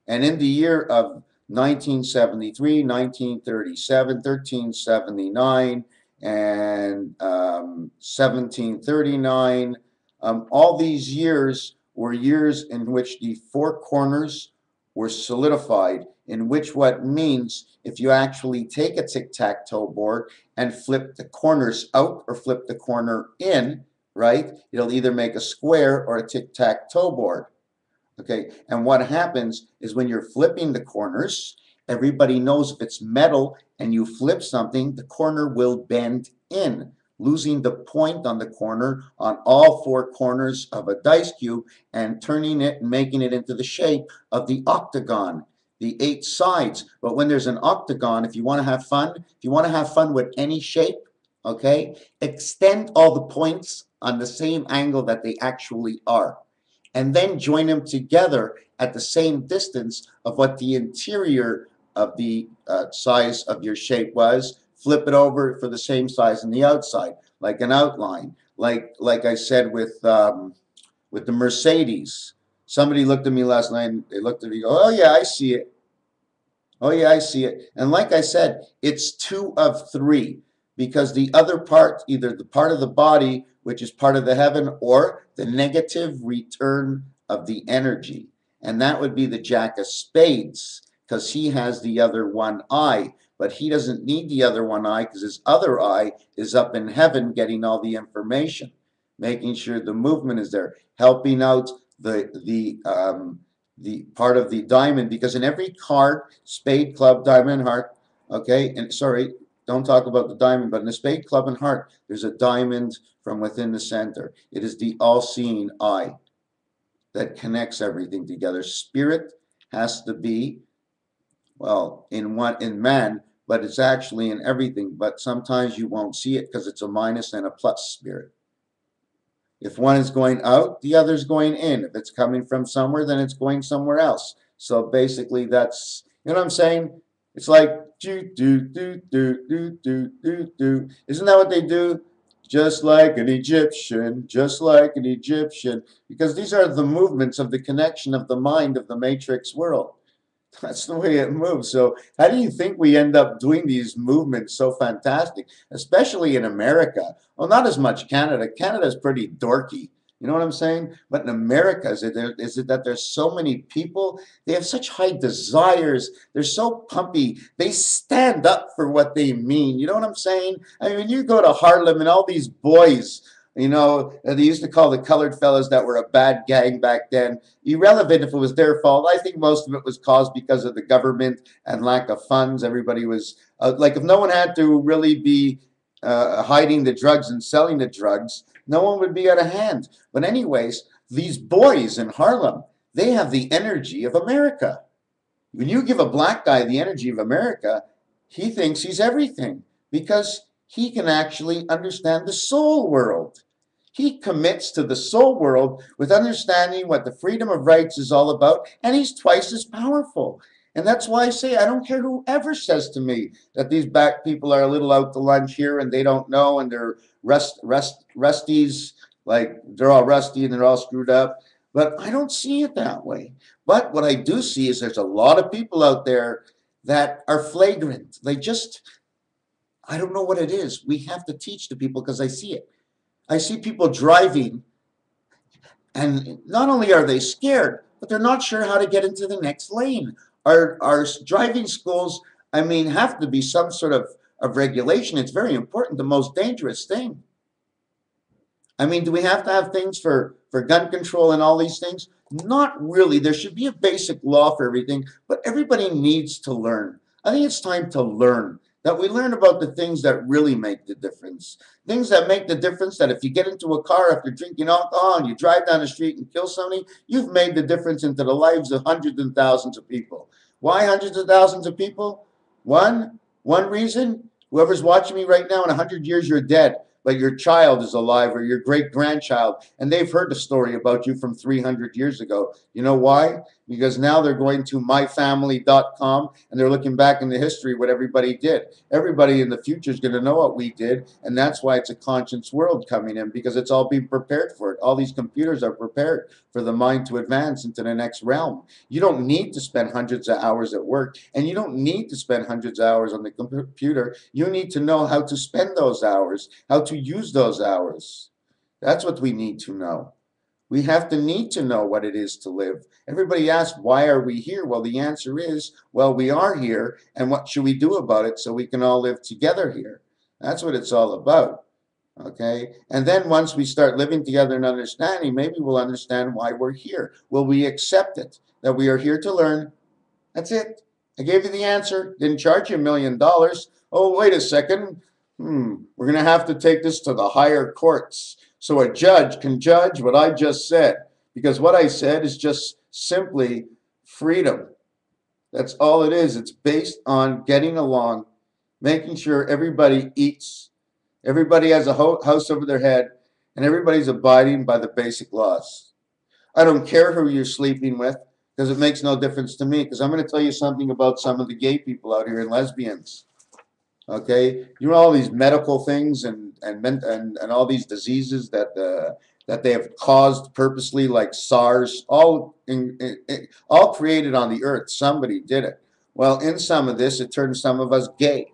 And in the year of 1973, 1937, 1379, and 1739, all these years were years in which the four corners were solidified, in which what means if you actually take a tic-tac-toe board and flip the corners out or flip the corner in, right, it'll either make a square or a tic-tac-toe board. Okay, and what happens is when you're flipping the corners, everybody knows if it's metal and you flip something, the corner will bend in, losing the point on the corner on all four corners of a dice cube and turning it and making it into the shape of the octagon, the 8 sides. But when there's an octagon, if you want to have fun, with any shape, okay, extend all the points on the same angle that they actually are, and then join them together at the same distance of what the interior of the size of your shape was. Flip it over for the same size on the outside, like an outline. Like I said with the Mercedes. Somebody looked at me last night, and they looked at me, oh yeah, I see it. Oh yeah, I see it. And like I said, it's 2 of 3, because the other part, either the part of the body, which is part of the heaven, or the negative return of the energy. And that would be the Jack of Spades, because he has the other one eye. But he doesn't need the other one eye, because his other eye is up in heaven getting all the information, making sure the movement is there, helping out the part of the diamond, because in every card, spade, club, diamond, heart, okay, and sorry, don't talk about the diamond, but in the spade, club, and heart, there's a diamond from within the center. It is the all-seeing eye that connects everything together. Spirit has to be, well, in man, but it's actually in everything. But sometimes you won't see it because it's a minus and a plus spirit. If one is going out, the other's going in. If it's coming from somewhere, then it's going somewhere else. So basically that's, you know what I'm saying? It's like, do, do, do, do, do, do, do, do. Isn't that what they do? Just like an Egyptian, just like an Egyptian. Because these are the movements of the connection of the mind of the matrix world. That's the way it moves. So how do you think we end up doing these movements so fantastic, especially in America? Well, not as much Canada. Canada's pretty dorky. You know what I'm saying? But in America, is it that there's so many people? They have such high desires. They're so pumpy. They stand up for what they mean. You know what I'm saying? I mean, when you go to Harlem and all these boys, you know, they used to call the colored fellas that were a bad gang back then. Irrelevant if it was their fault. I think most of it was caused because of the government and lack of funds. Everybody was, like if no one had to really be hiding the drugs and selling the drugs, no one would be out of hand. But anyways, these boys in Harlem, they have the energy of America. When you give a black guy the energy of America, he thinks he's everything, because he can actually understand the soul world. He commits to the soul world with understanding what the freedom of rights is all about, and he's twice as powerful. And that's why I say I don't care whoever says to me that these black people are a little out to lunch here and they don't know and they're rusties, like they're all rusty and they're all screwed up. But I don't see it that way. But what I do see is there's a lot of people out there that are flagrant. They just... I don't know what it is. We have to teach the people, because I see it. I see people driving, and not only are they scared, but they're not sure how to get into the next lane. Our driving schools, I mean, have to be some sort of regulation. It's very important, the most dangerous thing. I mean, do we have to have things for gun control and all these things? Not really. There should be a basic law for everything, but everybody needs to learn. I think it's time to learn. That we learn about the things that really make the difference. Things that make the difference, that if you get into a car after drinking alcohol and you drive down the street and kill somebody, you've made the difference into the lives of hundreds and thousands of people. Why hundreds of thousands of people? One reason, whoever's watching me right now, in 100 years you're dead. but your child is alive or your great-grandchild, and they've heard the story about you from 300 years ago. You know why? Because now they're going to myfamily.com and they're looking back in the history what everybody did. Everybody in the future is going to know what we did, and that's why it's a conscience world coming in, because it's all being prepared for it. All these computers are prepared for the mind to advance into the next realm. You don't need to spend hundreds of hours at work, and you don't need to spend hundreds of hours on the computer. You need to know how to spend those hours, how to use those hours. That's what we need to know. We have to need to know what it is to live. Everybody asks, why are we here? Well, the answer is, well, we are here, and what should we do about it so we can all live together here? That's what it's all about, okay? And then once we start living together and understanding, maybe we'll understand why we're here. Will we accept it, that we are here to learn? That's it. I gave you the answer. Didn't charge you $1 million. Oh, wait a second. We're going to have to take this to the higher courts. So a judge can judge what I just said, because what I said is just simply freedom. That's all it is. It's based on getting along, making sure everybody eats, everybody has a house over their head, and everybody's abiding by the basic laws. I don't care who you're sleeping with, because it makes no difference to me, because I'm going to tell you something about some of the gay people out here and lesbians. Okay, you know, all these medical things and all these diseases that that they have caused purposely, like SARS, all created on the earth. Somebody did it. Well, in some of this, it turned some of us gay.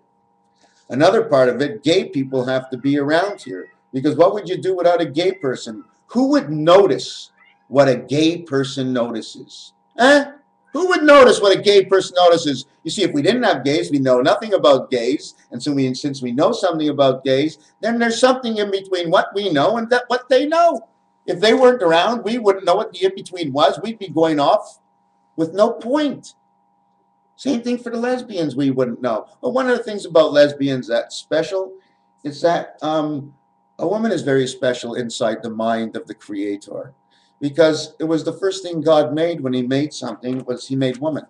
Another part of it, gay people have to be around here, because what would you do without a gay person? Who would notice what a gay person notices? Huh? Who would notice what a gay person notices? You see, if we didn't have gays, we know nothing about gays. And so since we know something about gays, then there's something in between what we know and what they know. If they weren't around, we wouldn't know what the in-between was. We'd be going off with no point. Same thing for the lesbians, we wouldn't know. But one of the things about lesbians that's special is that a woman is very special inside the mind of the Creator. Because it was the first thing God made when he made something, was he made woman.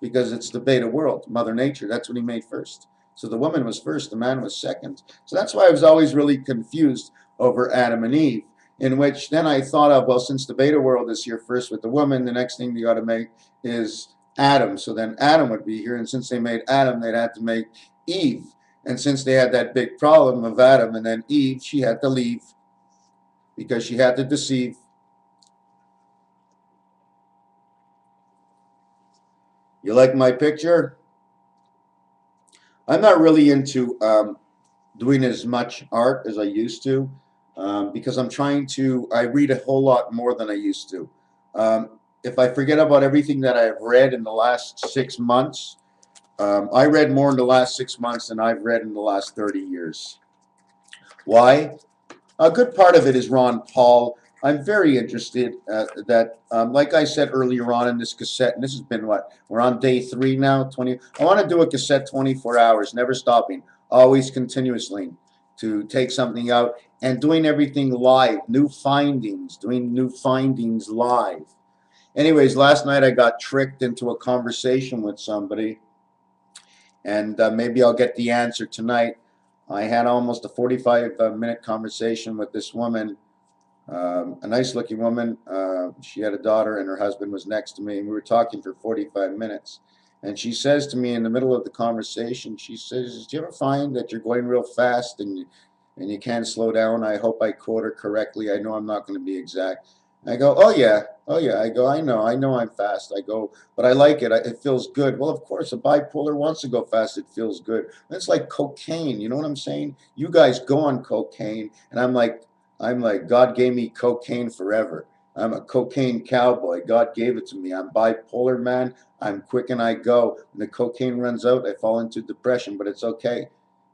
Because it's the beta world, Mother Nature, that's what he made first. So the woman was first, the man was second. So that's why I was always really confused over Adam and Eve, in which then I thought of, well, since the beta world is here first with the woman, the next thing they ought to make is Adam. So then Adam would be here, and since they made Adam, they'd have to make Eve. And since they had that big problem of Adam and then Eve, she had to leave because she had to deceive. You like my picture? I'm not really into doing as much art as I used to, because I'm trying to, I read a whole lot more than I used to. If I forget about everything that I've read in the last 6 months, I read more in the last 6 months than I've read in the last 30 years. Why? A good part of it is Ron Paul. I'm very interested that, like I said earlier on in this cassette, and this has been what, we're on day 3 now, I want to do a cassette 24 hours, never stopping, always continuously, to take something out and doing everything live, doing new findings live. Anyways, last night I got tricked into a conversation with somebody, and maybe I'll get the answer tonight. I had almost a 45-minute conversation with this woman. A nice looking woman. She had a daughter and her husband was next to me, and we were talking for 45 minutes. And she says to me in the middle of the conversation, she says, do you ever find that you're going real fast and you can't slow down? I hope I quote her correctly. I know I'm not going to be exact. And I go, oh yeah, oh yeah. I go, I know I'm fast. I go, but I like it. It feels good. Well, of course, a bipolar wants to go fast. It feels good. And it's like cocaine. You know what I'm saying? You guys go on cocaine, and I'm like, God gave me cocaine forever. I'm a cocaine cowboy. God gave it to me. I'm bipolar, man. I'm quick and I go. When the cocaine runs out, I fall into depression, but it's okay.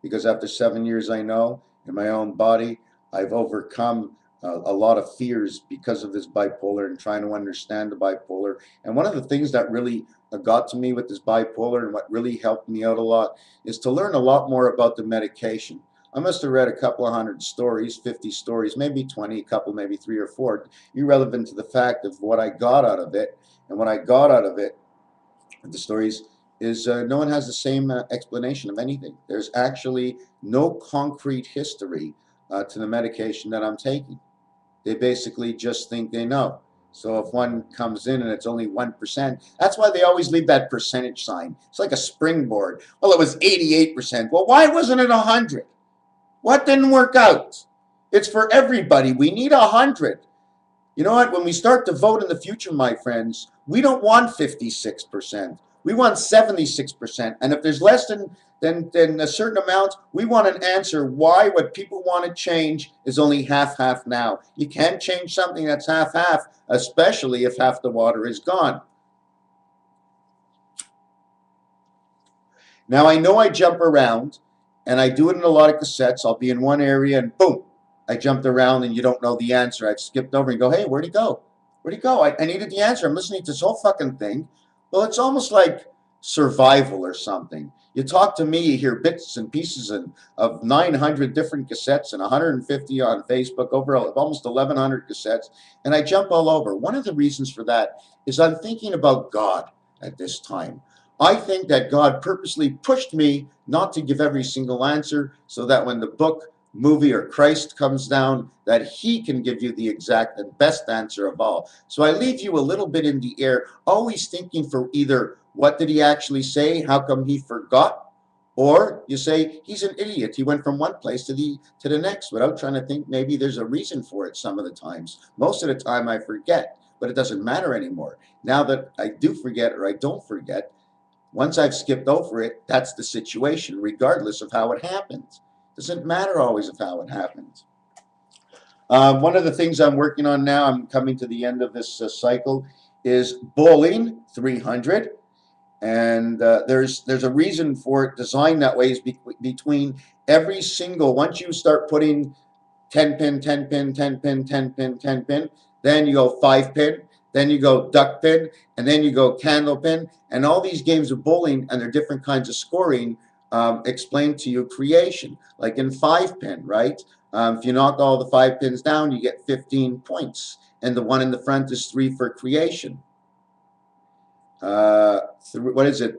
Because after 7 years, I know in my own body, I've overcome a lot of fears because of this bipolar and trying to understand the bipolar. And one of the things that really got to me with this bipolar and what really helped me out a lot is to learn a lot more about the medication. I must have read a couple of hundred stories, 50 stories, maybe 20, a couple, maybe 3 or 4, irrelevant to the fact of what I got out of it. And what I got out of it, the stories, is no one has the same explanation of anything. There's actually no concrete history to the medication that I'm taking. They basically just think they know. So if one comes in and it's only 1%, that's why they always leave that percentage sign. It's like a springboard. Well, it was 88%. Well, why wasn't it 100? What didn't work out? It's for everybody. We need 100. You know what? When we start to vote in the future, my friends, we don't want 56%. We want 76%. And if there's less than a certain amount, we want an answer why what people want to change is only half-half now. You can't change something that's half-half, especially if half the water is gone. Now, I know I jump around, and I do it in a lot of cassettes. I'll be in one area, and boom, I jumped around, and you don't know the answer. I've skipped over and go, hey, where'd he go? Where'd he go? I needed the answer. I'm listening to this whole fucking thing. Well, it's almost like survival or something. You talk to me, you hear bits and pieces of 900 different cassettes and 150 on Facebook, overall almost 1,100 cassettes, and I jump all over. One of the reasons for that is I'm thinking about God at this time. I think that God purposely pushed me not to give every single answer so that when the book, movie, or Christ comes down, that he can give you the exact and best answer of all. So I leave you a little bit in the air, always thinking for either what did he actually say, how come he forgot, or you say he's an idiot, he went from one place to the next without trying to think maybe there's a reason for it some of the times. Most of the time I forget, but it doesn't matter anymore. Now that I do forget or I don't forget, once I've skipped over it, that's the situation regardless of how it happens. Doesn't matter always of how it happens. One of the things I'm working on now, I'm coming to the end of this cycle, is bowling 300. And there's a reason for it designed that way is between every single, once you start putting 10 pin, 10 pin, 10 pin, 10 pin, 10 pin, then you go 5 pin, then you go duck pin, and then you go candle pin. And all these games of bowling and their different kinds of scoring explain to you creation, like in 5-pin, right? If you knock all the 5 pins down, you get 15 points, and the one in the front is 3 for creation. What is it?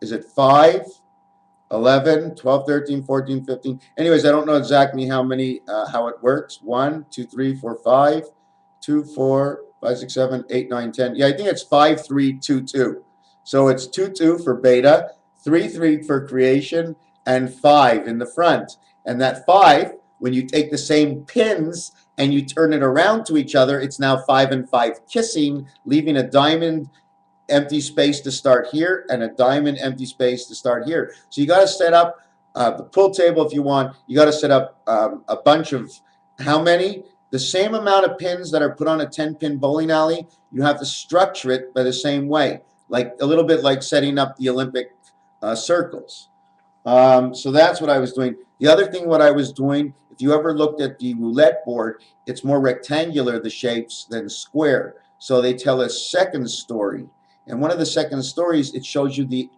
Is it 5, 11, 12, 13, 14, 15? Anyways, I don't know exactly how many, how it works. 1, 2, 3, 4, 5, 2, 4, 5, 6, 7, 8, 9, 10. Yeah, I think it's 5, 3, 2, 2. So it's 2, 2 for beta, 3, 3 for creation, and 5 in the front. And that 5, when you take the same pins and you turn it around to each other, it's now 5 and 5 kissing, leaving a diamond empty space to start here and a diamond empty space to start here. So you got to set up the pool table if you want. You got to set up a bunch of how many? The same amount of pins that are put on a 10-pin bowling alley. You have to structure it by the same way, like a little bit like setting up the Olympic circles. So that's what I was doing. The other thing what I was doing, if you ever looked at the roulette board, it's more rectangular, the shapes, than square. So they tell a second story. And one of the second stories, it shows you the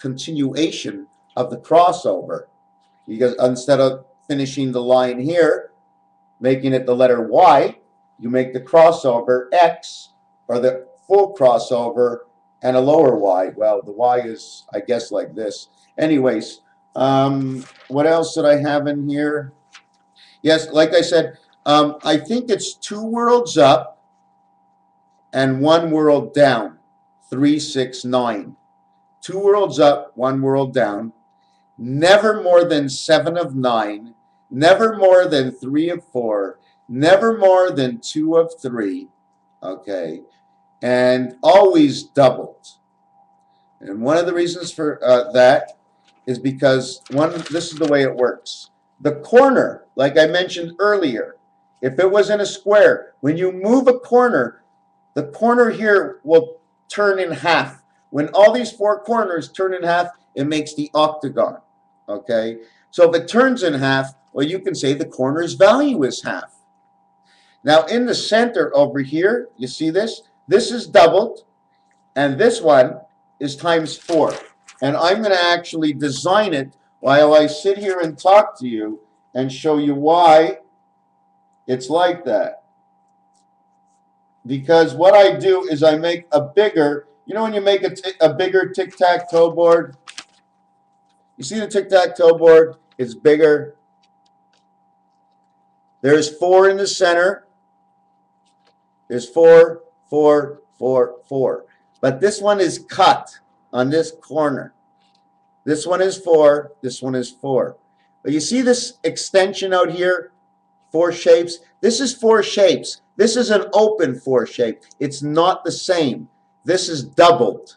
continuation of the crossover. Because instead of finishing the line here, making it the letter Y, you make the crossover X, or the full crossover and a lower Y. Well, the Y is, I guess, like this. Anyways, what else did I have in here? Yes, like I said, I think it's 2 worlds up and 1 world down, 3, 6, 9. 2 worlds up, 1 world down. Never more than 7 of 9. Never more than 3 of 4. Never more than 2 of 3. Okay. And always doubled. And one of the reasons for that is because this is the way it works. The corner, like I mentioned earlier, if it was in a square, when you move a corner, the corner here will turn in half. When all these 4 corners turn in half, it makes the octagon. Okay? So if it turns in half, well, you can say the corner's value is half. Now, in the center over here, you see this? This is doubled, and this one is times 4. And I'm going to actually design it while I sit here and talk to you and show you why it's like that. Because what I do is I make a bigger, you know when you make a bigger tic-tac-toe board? You see the tic-tac-toe board? It's bigger. There's four in the center. There's four, four, four, four. But this one is cut on this corner. This one is four. This one is four. But you see this extension out here? Four shapes. This is four shapes. This is an open four shape. It's not the same. This is doubled.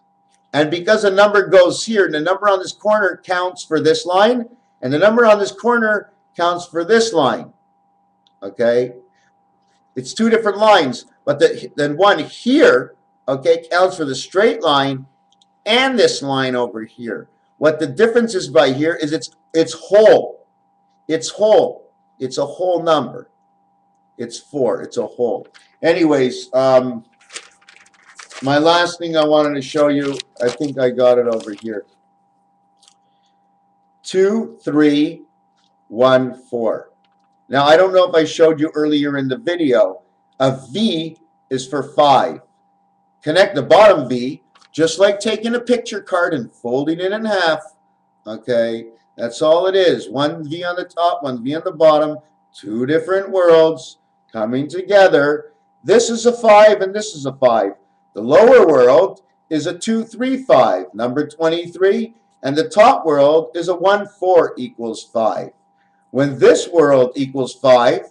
And because a number goes here, the number on this corner counts for this line, and the number on this corner counts for this line. Okay? It's two different lines, but then one here, okay, counts for the straight line and this line over here. What the difference is by here is it's whole. It's whole. It's a whole number. It's four. It's a whole. Anyways, my last thing I wanted to show you, I think I got it over here. 2, 3, 1, 4. Now, I don't know if I showed you earlier in the video, a V is for 5. Connect the bottom V, just like taking a picture card and folding it in half. Okay, that's all it is. One V on the top, one V on the bottom, two different worlds coming together. This is a 5 and this is a 5. The lower world is a 2, 3, 5, number 23, and the top world is a 1, 4 equals 5. When this world equals 5,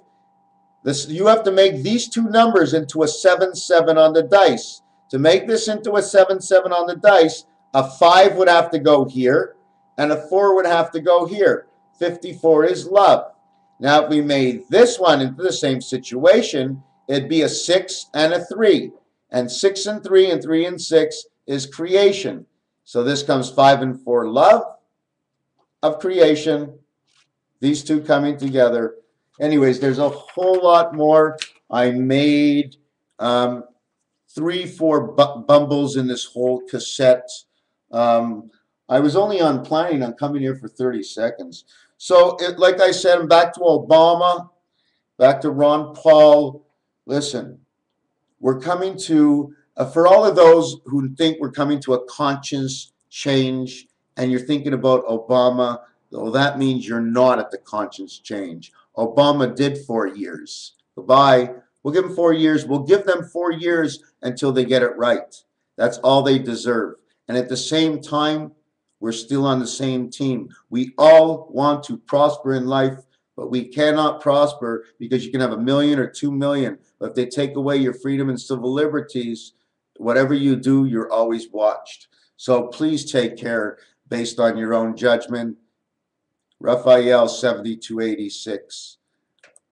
this, you have to make these two numbers into a 7, 7 on the dice. To make this into a 7, 7 on the dice, a 5 would have to go here, and a 4 would have to go here. 54 is love. Now, if we made this one into the same situation, it'd be a 6 and a 3. And 6 and 3 and 3 and 6 is creation. So this comes 5 and 4, love of creation. These two coming together. Anyways, there's a whole lot more. I made 3, 4 bumbles in this whole cassette. I was only planning on coming here for 30 seconds. So, like I said, I'm back to Obama, back to Ron Paul. Listen, we're coming to, for all of those who think we're coming to a conscious change, and you're thinking about Obama, though that means you're not at the conscience change. Obama did 4 years. Goodbye. We'll give them 4 years. We'll give them 4 years until they get it right. That's all they deserve. And at the same time, we're still on the same team. We all want to prosper in life, but we cannot prosper because you can have 1 million or 2 million. But if they take away your freedom and civil liberties, whatever you do, you're always watched. So please take care based on your own judgment. Raphael 7286.